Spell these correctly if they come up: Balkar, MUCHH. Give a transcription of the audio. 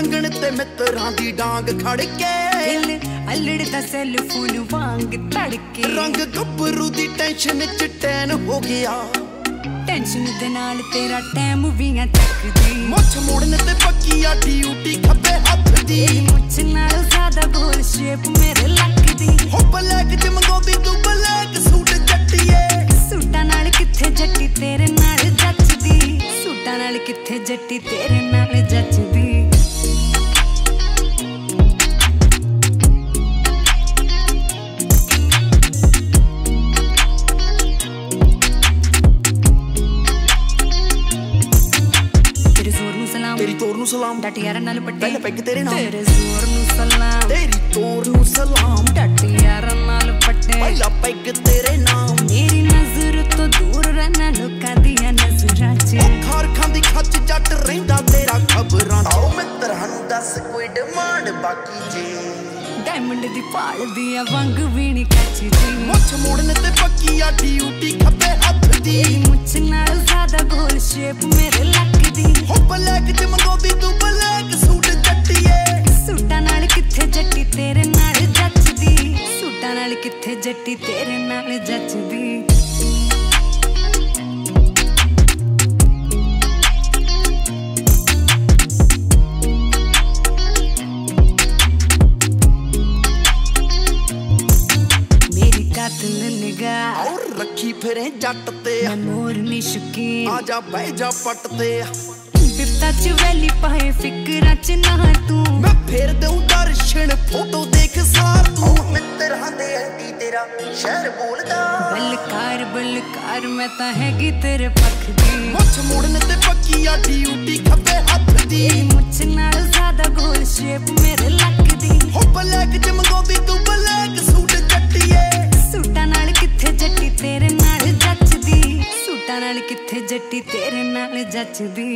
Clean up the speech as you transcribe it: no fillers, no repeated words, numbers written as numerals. कंगन ते मित्रां दी डांग खड़के अलड़ दा सेल फूल वांग तड़के रंग गब्बरू दी टेंशन च टैन हो गया टेंशन दे नाल तेरा टाइम वी ना तकदी मुछ मोड़न ते पक्की आ ड्यूटी खब्बे हत्थ दी मुछ नाल ज्यादा गोल शेप मेरे लक दी हो ब्लैक च मंगोदी तू ब्लैक सूट जट्टिए सूटा नाल किथे जट्टी तेरे नाल जचदी सूटा नाल किथे जट्टी तेरे नाल जचदी सलाम डट यारा नाल पट्टे पहले पैग तेरे नाम तेरे जोर नु सलाम तेरी तोर नु सलाम डट यारा नाल पट्टे पहला पैग तेरे नाम मेरी नजर तो दूर रहना लोका दिया नजरां च खार खांदी खच जट रहिंदा तेरा खबरां आओ मित्रा नु दस कोई डिमांड बाकी जे डायमंड दी पाल दी वंग वीणी कच जी मुछ मोड़न ते पक्की आ ड्यूटी खब्बे हत्थ दी मुछ नाल ज्यादा गोल शेप मेरे लक दी हो ब्लैक च मंगोदी किथे जट्टी तेरे नाल जचदी मेरी कातल निगाह और रखी फिरे जट ते मोर नी शकीन आ जा बह जा पट ते दिता च वैली पाए फिकरां च ना तू मैं फेर दूं दर्शन फोटो देख सार तू बलकार बलकार मैं ता हैगी तेरे पक्ष दी मुछ मोड़न ते पक्की आ ड्यूटी खब्बे हत्थ दी मुछ नाल ज्यादा गोल शेप मेरे लक दी हो ब्लैक च मंगोदी तू ब्लैक सूट जट्टिए सूटा नाल किथे जट्टी तेरे नाल जचदी सूटा नाल किथे जट्टी तेरे नाल जचदी।